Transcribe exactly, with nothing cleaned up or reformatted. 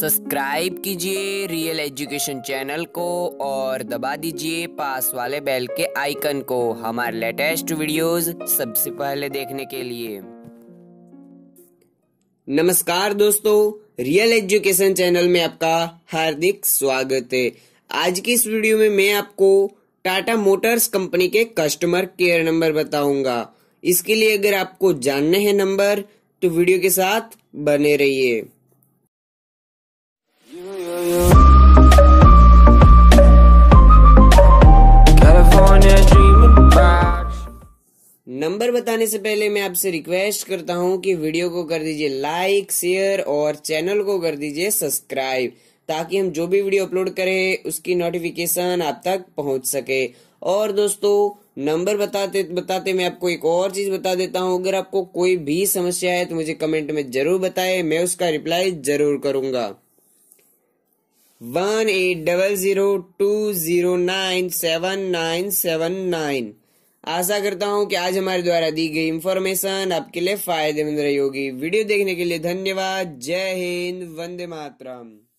Subscribe कीजिए real education channel को और दबा दीजिए पास वाले बेल के आइकन को हमारे लेटेस्ट वीडियोस सबसे पहले देखने के लिए। नमस्कार दोस्तों, रियल एजुकेशन चैनल में आपका हार्दिक स्वागत है। आज की इस वीडियो में मैं आपको टाटा मोटर्स कंपनी के कस्टमर केयर नंबर बताऊंगा। इसके लिए अगर आपको जानने हैं नंबर तो वीडियो के साथ बने रहिए। नंबर बताने से पहले मैं आपसे रिक्वेस्ट करता हूं कि वीडियो को कर दीजिए लाइक, शेयर और चैनल को कर दीजिए सब्सक्राइब, ताकि हम जो भी वीडियो अपलोड करें उसकी नोटिफिकेशन आप तक पहुंच सके। और दोस्तों, नंबर बताते बताते मैं आपको एक और चीज बता देता हूं, अगर आपको कोई भी समस्या है तो मुझे कमेंट में जरूर बताएं, मैं उसका रिप्लाई जरूर करूंगा। One eight double zero two zero nine seven nine seven nine. आशा करता हूं कि आज हमारे द्वारा दी गई इंफॉर्मेशन आपके लिए फायदेमंद रही होगी। वीडियो देखने के लिए धन्यवाद। जय हिंद, वंदे मातरम।